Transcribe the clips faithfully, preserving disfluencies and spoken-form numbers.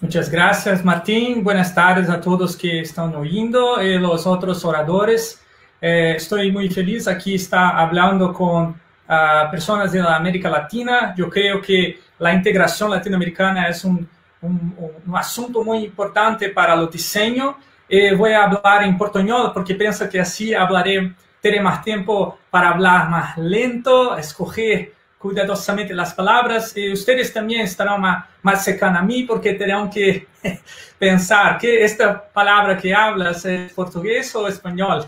Muchas gracias, Martín. Buenas tardes a todos que están oyendo y los otros oradores. Eh, estoy muy feliz. Aquí está hablando con uh, personas de la América Latina. Yo creo que la integración latinoamericana es un, un, un asunto muy importante para los diseños. Eh, voy a hablar en portuñol porque pienso que así hablaré, tendré más tiempo para hablar más lento, escoger cuidadosamente las palabras, y ustedes también estarán más, más cercanos a mí porque tendrán que pensar que esta palabra que hablas es portugués o español.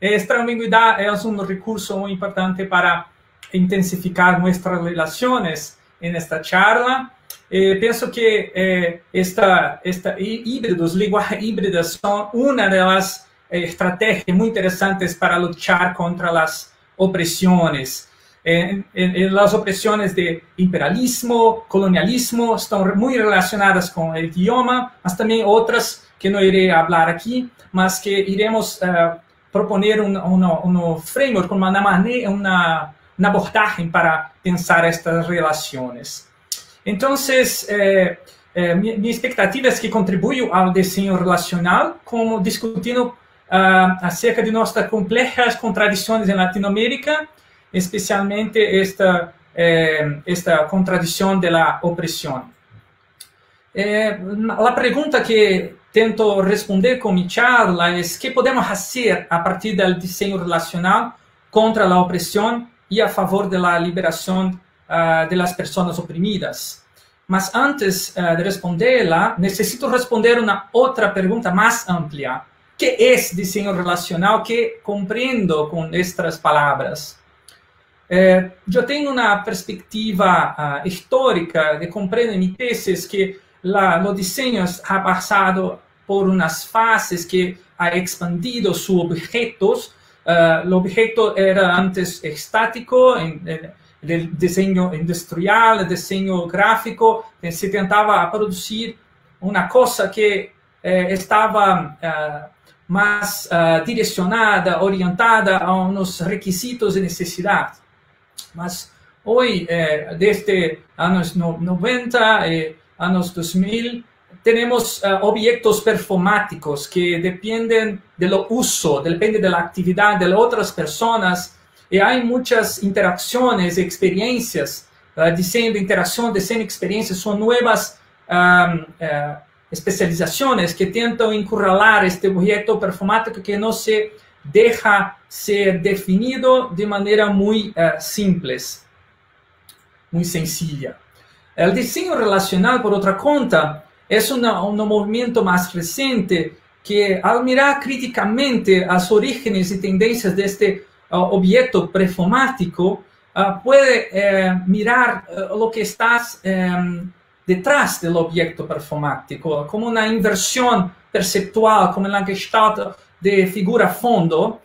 Esta ambigüedad es un recurso muy importante para intensificar nuestras relaciones en esta charla. Eh, pienso que eh, esta, esta híbridos, lenguaje híbridas son una de las eh, estrategias muy interesantes para luchar contra las opresiones. Eh, en, en las opresiones de imperialismo, colonialismo, están muy relacionadas con el idioma, mas también otras que no iré a hablar aquí, mas que iremos uh, proponer un, un, un framework, una manera, una, una abordaje para pensar estas relaciones. Entonces, eh, eh, mi, mi expectativa es que contribuyo al diseño relacional, como discutiendo uh, acerca de nuestras complejas contradicciones en Latinoamérica, especialmente esta, eh, esta contradicción de la opresión. Eh, la pregunta que tento responder con mi charla es ¿qué podemos hacer a partir del diseño relacional contra la opresión y a favor de la liberación uh, de las personas oprimidas? Mas antes uh, de responderla, necesito responder una otra pregunta más amplia. ¿Qué es diseño relacional? ¿Qué comprendo con estas palabras? Eh, eu tenho uma perspectiva uh, histórica de compreendo em minha tese que o desenho ha passado por umas fases que ha expandido seus objetos. Uh, o objeto era antes estático, em, em desenho industrial, desenho gráfico, se tentava produzir uma coisa que eh, estava uh, mais uh, direcionada, orientada a uns requisitos de necessidade. Mas hoje, eh, desde anos noventa e eh, anos dois mil, temos eh, objetos performáticos que dependem do uso, dependem da atividade de outras pessoas, e há muitas interações e experiências. Eh, desenho de interação, desenho de experiências são novas ah, eh, especializações que tentam encurralar este objeto performático que não se deja ser definido de maneira muito uh, simples, muito sencilla. O desenho relacional, por outra conta, é um, um movimento mais recente que, ao mirar criticamente as origens e tendências deste uh, objeto performático, uh, pode uh, mirar uh, o que está um, detrás do objeto performático, como uma inversão perceptual, como na Gestalt de figura fundo,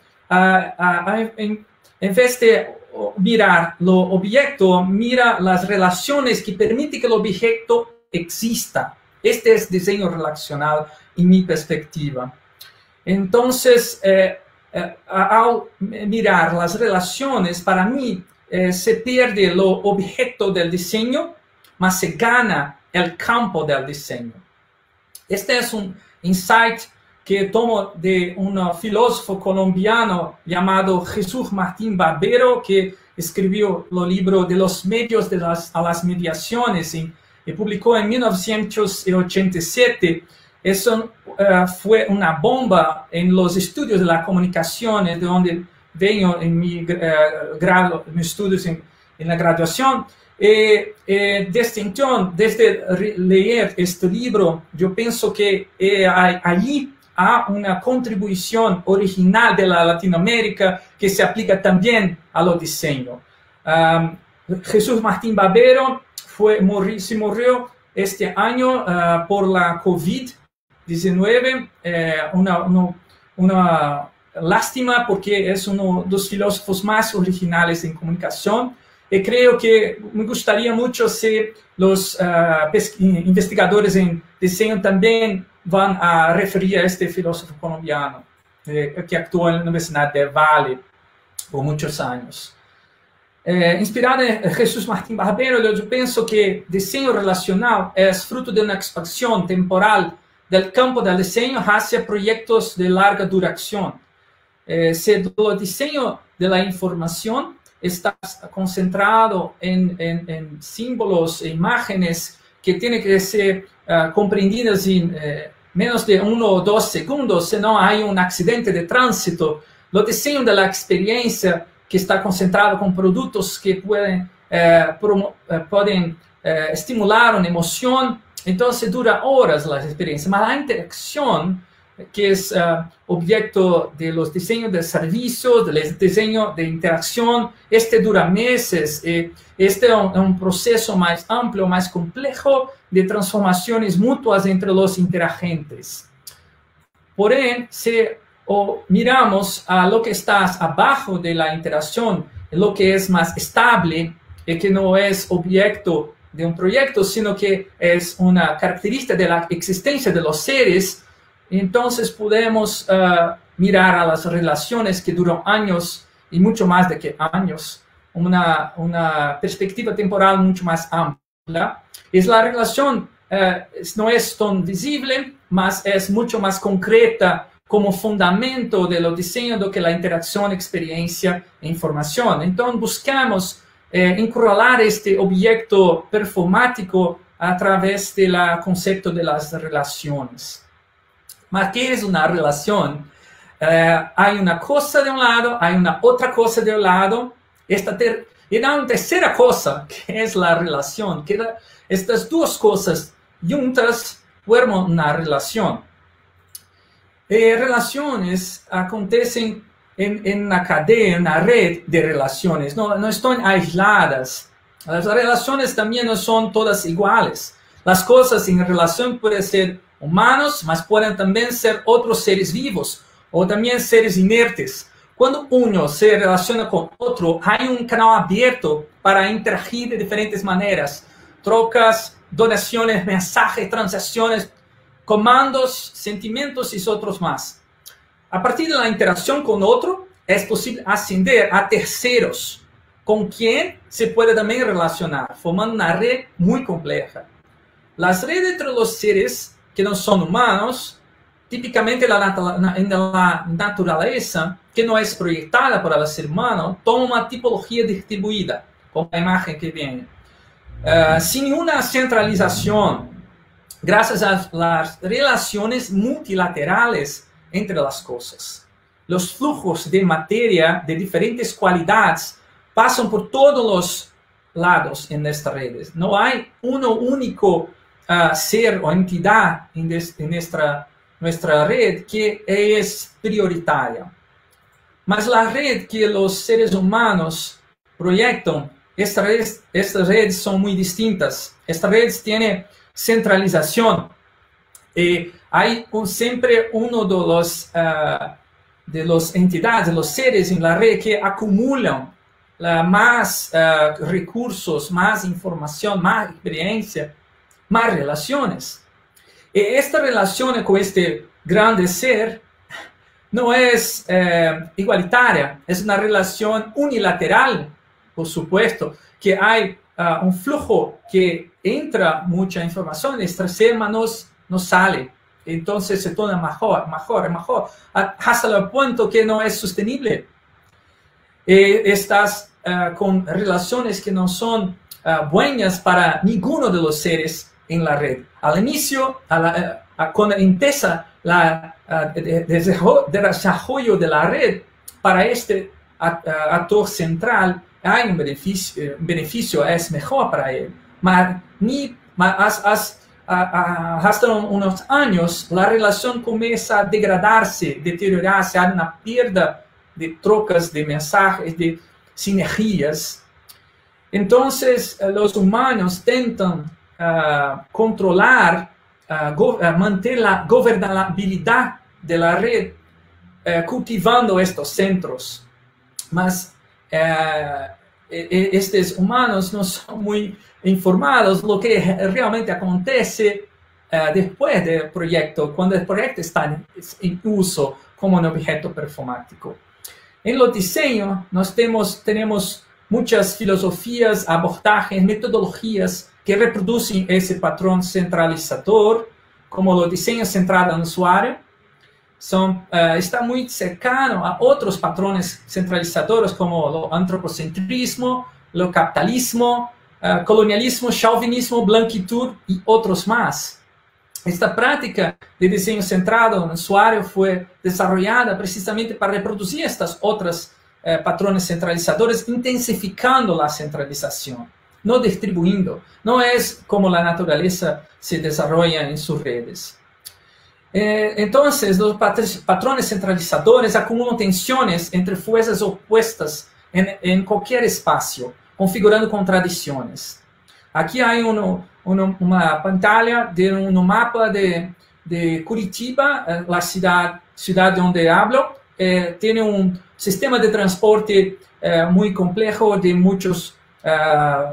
em vez de mirar o objeto, mira as relações que permitem que o objeto exista. Este é o desenho relacional, em minha perspectiva. Então, eh, eh, ao mirar as relações, para mim, eh, se perde o objeto do desenho, mas se gana o campo do desenho. Este é um insight que tomo de um filósofo colombiano chamado Jesús Martín Barbero, que escreveu o livro de los medios de las, a las mediaciones e, e publicou em mil novecentos e oitenta e sete. Isso uh, foi uma bomba em los estudos de la comunicação, de onde venho em mi uh, grado, meus estudos em, em la graduação. E, e, desde então, desde ler este livro, eu penso que eh, aí há uma contribuição original da Latinoamérica que se aplica também ao desenho. Um, Jesús Martín Barbero foi, morri, se morreu este ano uh, por la covid dezenove. É uma, uma, uma lástima, porque é um dos filósofos mais originais em comunicação. E creio que me gostaria muito se os uh, investigadores em desenho também vão a referir a este filósofo colombiano, eh, que atuou na Universidade de Valle por muitos anos. É, inspirada em Jesús Martín Barbero, eu penso que desenho relacional é fruto de uma expansão temporal do campo do desenho hacia projetos de larga duração. É, se o desenho da informação está concentrado em, em, em símbolos e imagens que têm que ser uh, compreendidas em eh, menos de um ou dois segundos, senão há um acidente de trânsito. O desenho da experiência, que está concentrado com produtos que podem, eh, podem eh, estimular uma emoção, então dura horas a experiência. Mas a interação, que é uh, objeto de los diseños de serviços, de diseño de interacción, este dura meses, eh, este é um, um processo mais amplo, mais complexo de transformações mútuas entre os interagentes. Porém, se o miramos a lo que está abaixo de la interacción, lo que é mais estable, e que não é objeto de um projeto, sino que é uma característica de la existência de los seres. Entonces podemos uh, mirar a las relaciones que duran años y mucho más de que años, una, una perspectiva temporal mucho más amplia. Es la relación, uh, no es tan visible, mas es mucho más concreta como fundamento de lo diseño do que la interacción, experiencia e información. Entonces buscamos eh, encurralar este objeto performático a través del concepto de las relaciones. Mas que é uma relação? Uh, há uma coisa de um lado, há uma outra coisa de um lado, esta ter... e há uma terceira coisa, que é a relação. Que da... Estas duas coisas juntas formam uma relação. E relações acontecem em, em uma cadeia, em uma rede de relações, não, não estão aisladas. As relações também não são todas iguais. As coisas em relação podem ser humanos, mas podem também ser outros seres vivos, ou também seres inertes. Quando um se relaciona com outro, há um canal aberto para interagir de diferentes maneiras. Trocas, donações, mensagens, transações, comandos, sentimentos e outros mais. A partir da interação com outro, é possível ascender a terceiros, com quem se pode também relacionar, formando uma rede muito complexa. As redes entre os seres que não são humanos, tipicamente na, na, na natureza, que não é projetada para o ser humano, toma uma tipologia distribuída, como a imagem que vem. Uh, sem uma centralização, graças às relações multilaterais entre as coisas. Os fluxos de matéria de diferentes qualidades passam por todos os lados nestas redes. Não há um único Uh, ser ou entidade em nossa nossa rede que é prioritária, mas a rede que os seres humanos projetam, estas redes, estas redes são muito distintas. Estas redes têm centralização e há um, sempre um dos uh, de los entidades, dos seres em la rede que acumulam uh, mais uh, recursos, mais informação, mais experiência, mais relações. E esta relação com este grande ser não é eh, igualitária, é uma relação unilateral, por supuesto, que há uh, um fluxo que entra muita informação, este ser mas não sai, então se torna maior, maior, maior, até o ponto que não é sustentável. E estas uh, com relações que não são uh, boas para nenhum dos seres en la red. Al inicio, a la, a, cuando empieza el desarrollo de la red, para este actor central hay un beneficio, beneficio es mejor para él. Mas, ni, mas, as, a, a, hasta unos años, la relación comienza a degradarse, deteriorarse, hay una pérdida de trocas, de mensajes, de sinergias. Entonces, los humanos tentan Uh, controlar, uh, go uh, manter a governabilidade da rede, uh, cultivando estes centros. Mas uh, estes humanos não são muito informados do que realmente acontece uh, depois do projeto, quando o projeto está em uso como um objeto performático. Em lo diseño, nós temos, temos muchas filosofías, abordajes, metodologías que reproducen ese patrón centralizador, como lo diseño centrado en usuario, son, uh, está muy cercano a otros patrones centralizadores como el antropocentrismo, el capitalismo, uh, colonialismo, chauvinismo, blanquitud y otros más. Esta práctica de diseño centrado en usuario fue desarrollada precisamente para reproducir estas otras eh, patrones centralizadores, intensificando la centralización, no distribuyendo. No es como la naturaleza se desarrolla en sus redes. Eh, entonces, los patrones centralizadores acumulan tensiones entre fuerzas opuestas en, en cualquier espacio, configurando contradicciones. Aquí hay uno... uma pantalla de um mapa de, de Curitiba, a cidade, cidade onde hablo. Eh, tem um sistema de transporte eh, muito complexo, de muitos eh,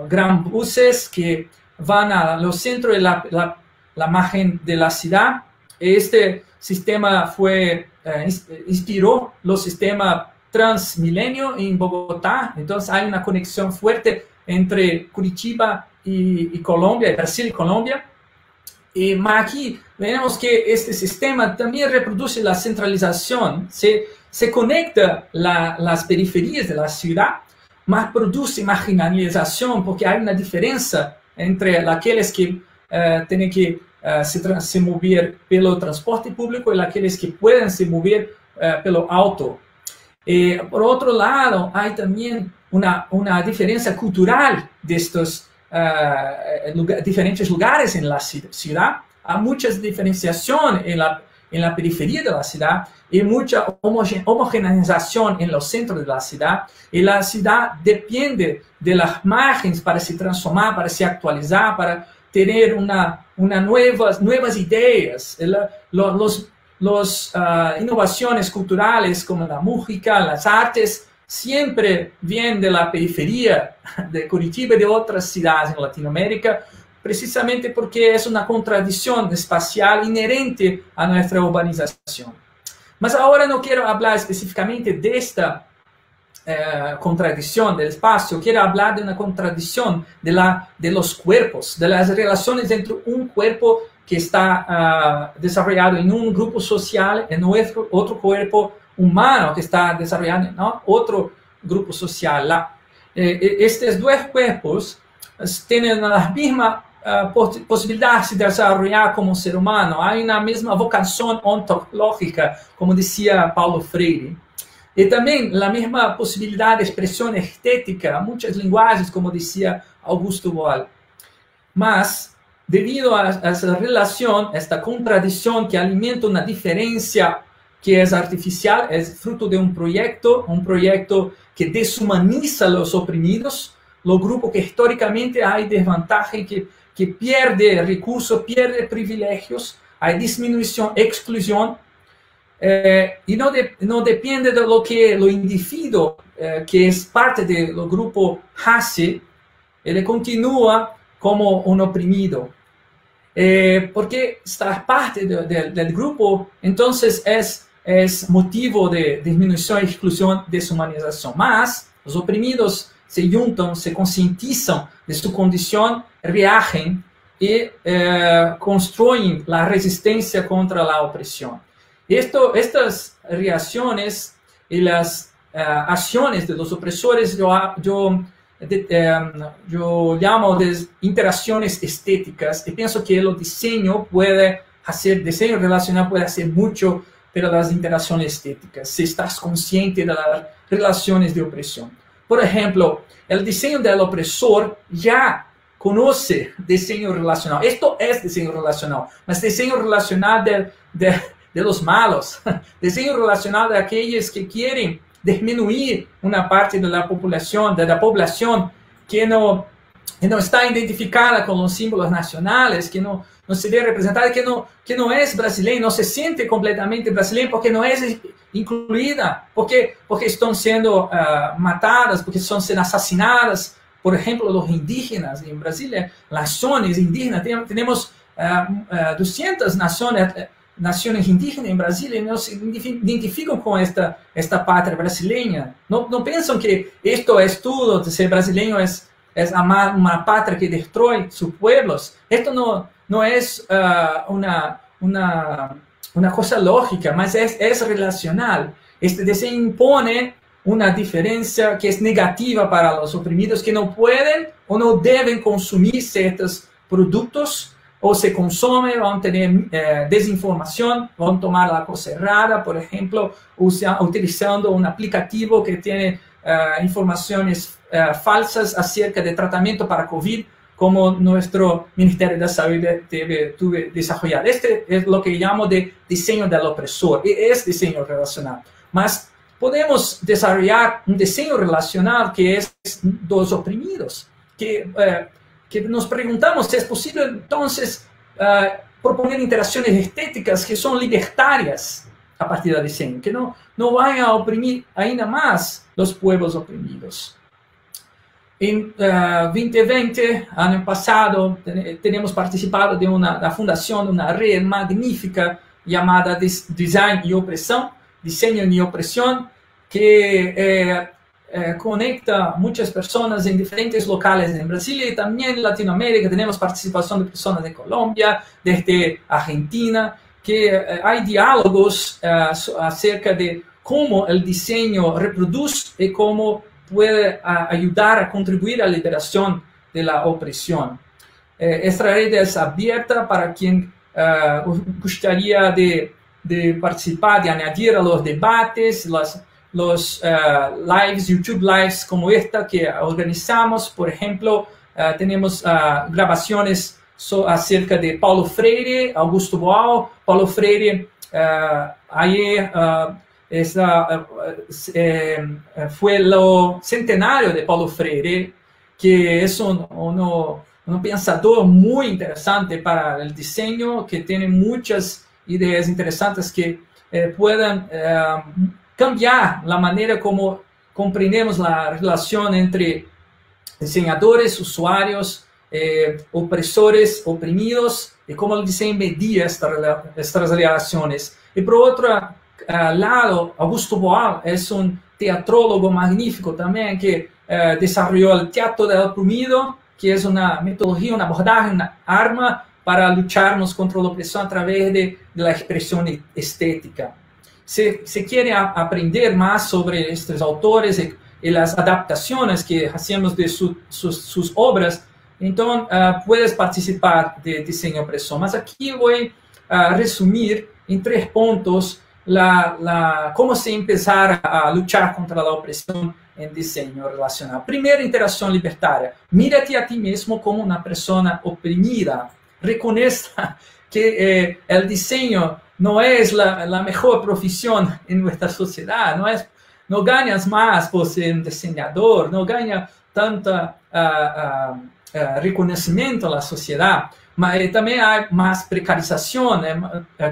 grandes buses que vão ao centro e à margem da cidade. Este sistema foi, eh, inspirou o sistema Transmilenio em Bogotá. Então, há uma conexão forte entre Curitiba E, e Colômbia, Brasil e Colômbia. E, mas aqui vemos que este sistema também reproduz a centralização, se, se conecta la, as periferias da cidade, mas produz marginalização, porque há uma diferença entre aqueles que uh, têm que uh, se, se mover pelo transporte público e aqueles que podem se mover uh, pelo auto. E, por outro lado, há também uma, uma diferença cultural destes Uh, lugar, diferentes lugares en la ciudad, há muchas diferenciación en la, en la periferia de la ciudad y mucha homogeneización en los centros de la ciudad, y la ciudad depende de las márgenes para se transformar, para se actualizar, para tener una, una nuevas, nuevas ideas. La, los, los uh, innovaciones culturales como la música, las artes, sempre vem da periferia de Curitiba e de outras cidades na Latinoamérica, precisamente porque é uma contradição espacial inerente à nossa urbanização. Mas agora não quero falar especificamente desta eh, contradição do espaço, eu quero falar de uma contradição de, la, de los cuerpos, de las relações entre um corpo que está uh, desenvolvido em um grupo social e outro, outro corpo humano que está desarrollando, ¿no?, outro grupo social lá. Eh, estes dois corpos têm a mesma uh, possibilidade de se desarrollar como ser humano, há uma mesma vocação ontológica, como dizia Paulo Freire. E também a mesma possibilidade de expressão estética, muitas linguagens, como dizia Augusto Boal. Mas, devido a essa relação, esta contradição que alimenta uma diferença que é artificial, é fruto de um projeto, um projeto que desumaniza os oprimidos, o grupo que historicamente há desvantagem, que, que perde recursos, perde privilégios, há diminuição, exclusão, eh, e não, de, não depende de lo que o indivíduo, eh, que é parte do grupo race, ele continua como um oprimido. Eh, porque estar parte de, de, del grupo, entonces es, es motivo de disminución, exclusión, deshumanización. Más, los oprimidos se juntan, se concientizan de su condición, reagen y eh, construyen la resistencia contra la opresión. Esto, estas reacciones y las eh, acciones de los opresores yo, yo De, eh, yo llamo de interacciones estéticas, y pienso que el diseño puede hacer, diseño relacional puede hacer mucho, pero las interacciones estéticas, si estás consciente de las relaciones de opresión. Por ejemplo, el diseño del opresor ya conoce diseño relacional. Esto es diseño relacional, mas diseño relacional de, de, de los malos, diseño relacional de aquellos que quieren diminuir uma parte da população, da população que não que não está identificada com os símbolos nacionais, que não não se vê representada, que não que não é brasileira, não se sente completamente brasileira porque não é incluída, porque porque estão sendo uh, matadas, porque estão sendo assassinadas, por exemplo, os indígenas em Brasília, nações indígenas, temos uh, uh, duzentas nações nações indígenas em Brasília não se identificam com esta esta pátria brasileira. Não, não pensam que isto é tudo, ser brasileiro é, é amar uma pátria que destrói seus pueblos. Isto não não é uh, uma uma uma coisa lógica, mas é é relacional. Este desenho impõe uma diferença que é negativa para os oprimidos, que não podem ou não devem consumir certos produtos, ou se consomem, vão ter eh, desinformação, vão tomar a coisa errada, por exemplo, usa, utilizando um aplicativo que tem eh, informações eh, falsas acerca de tratamento para COVID, como nosso Ministério da Saúde teve, teve desenvolvido. Este é o que chamo de desenho do opressor, e é desenho relacional. Mas podemos desenvolver um desenho relacional que é dos oprimidos, que... Eh, que nos perguntamos se é possível, então, uh, proponer interações estéticas que são libertárias a partir do desenho, que não, não vai oprimir ainda mais os povos oprimidos. Em uh, vinte e vinte, ano passado, temos participado de uma, da fundação de uma rede magnífica chamada Design e Opressão, Desenho e Opressão, que é... Eh, Eh, conecta muitas pessoas em diferentes locais em Brasília e também em Latinoamérica. Temos participação de pessoas de Colômbia, desde Argentina, que eh, há diálogos eh, acerca de como o desenho reproduz e como pode a, ajudar a contribuir à liberação da opressão. Eh, esta rede é aberta para quem eh, gostaria de, de participar, de añadir a los debates, las los uh, lives, YouTube lives como esta que organizamos. Por ejemplo, uh, tenemos uh, grabaciones so, acerca de Paulo Freire, Augusto Boal. Paulo Freire uh, ayer uh, esa, uh, eh, fue el centenario de Paulo Freire, que es un, uno, un pensador muy interesante para el diseño, que tiene muchas ideas interesantes que eh, puedan... Eh, cambiar a maneira como compreendemos a relação entre desenhadores, usuários, eh, opressores, oprimidos, e como o desenho media esta, estas relações. E por outro uh, lado, Augusto Boal é um teatrólogo magnífico também, que uh, desenvolveu o teatro do oprimido, que é uma metodologia, uma abordagem, uma arma para lucharmos contra a opressão através de, de la expressão estética. Se, se querem aprender mais sobre estes autores e, e as adaptações que fazemos de su, su, suas obras, então uh, podes participar de Desenho e Opressão. Mas aqui vou uh, resumir em três pontos la, la, como se começar a lutar contra a opressão em desenho relacional. Primeiro, interação libertária. Mira-te a ti mesmo como uma pessoa oprimida. Reconheça que eh, el desenho não é a melhor profissão em nossa sociedade, não é, não ganhas mais por ser um desenhador, não ganha tanto uh, uh, uh, reconhecimento na sociedade, mas também há mais precarização, né?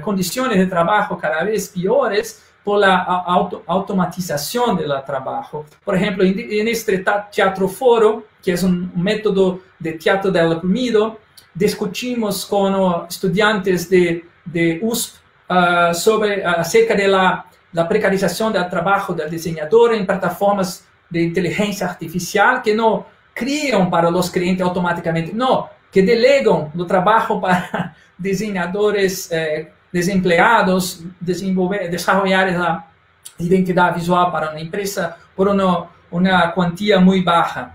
Condições de trabalho cada vez piores por a auto automatização do trabalho. Por exemplo, neste teatro foro, que é um método de teatro do oprimido, discutimos com estudantes de, de U S P Uh, sobre, uh, acerca da, da precarização do trabalho do desenhador em plataformas de inteligência artificial que não criam para os clientes automaticamente, não, que delegam o trabalho para desenhadores eh, desempleados, desenvolver, desenvolver a identidade visual para uma empresa por uma, uma quantia muito baixa.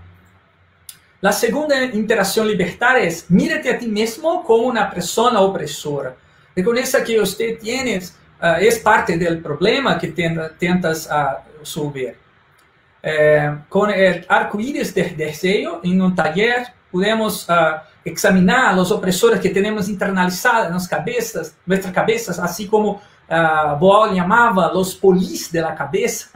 A segunda interação libertária é: mira-te a ti mesmo como uma pessoa opressora. Reconheça que você tem, uh, é parte do problema que tenta, tentas uh, resolver. Eh, com o arco-íris de desenho, em um taller, podemos uh, examinar os opressores que temos internalizados nas cabeças, nossas cabeças, assim como uh, Boal chamava os polis da cabeça,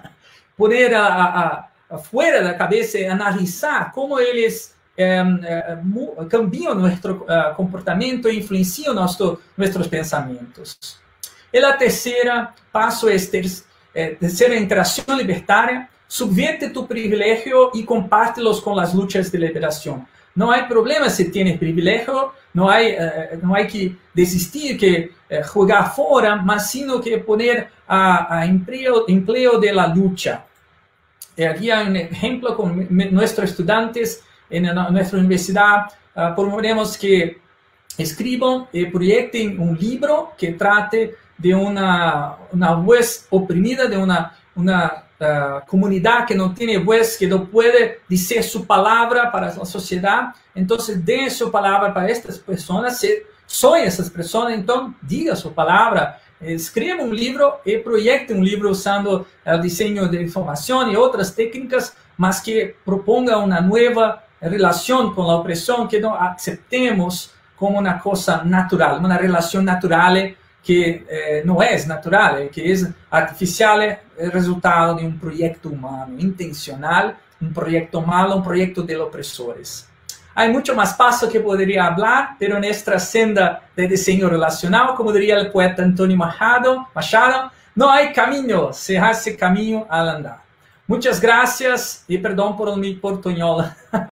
poder a, a, a, fora da cabeça analisar como eles Um, cambiam nosso uh, comportamento e influenciam nosso, nossos pensamentos. E a terceira passo é a terceira interação libertária: subverte tu privilégio e compártelos com as lutas de liberação. No hay problema si tienes privilegio, no hay, eh, no hay que desistir, que eh, jugar fuera, más sino que poner a, a empleo, empleo de la lucha. Eh, aquí hay un ejemplo con nuestros estudiantes en, en nuestra universidad. Eh, promovemos que escriban y proyecten un libro que trate de una, una voz oprimida, de una, una Uh, comunidade que não tem voz, que não pode dizer sua palavra para a sociedade. Então, dê sua palavra para estas pessoas, se são essas pessoas, então diga sua palavra, escreva um livro e projete um livro usando o desenho de informação e outras técnicas, mas que proponga uma nova relação com a opressão, que não aceitemos como uma coisa natural, uma relação natural que eh, não é natural, que é artificial, é resultado de um projeto humano, intencional, um projeto malo, um projeto de opressores. Há muito mais passo que poderia falar, mas nesta senda de desenho relacional, como diria o poeta Antonio Machado, Machado, não há caminho, se hace caminho al andar. Muitas graças e perdão por mi portuñola.